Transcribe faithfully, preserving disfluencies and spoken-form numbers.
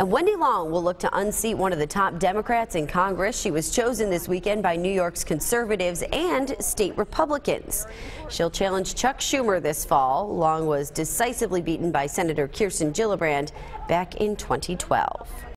And Wendy Long will look to unseat one of the top Democrats in Congress. She was chosen this weekend by New York's conservatives and state Republicans. She'll challenge Chuck Schumer this fall. Long was decisively beaten by Senator Kirsten Gillibrand back in twenty twelve.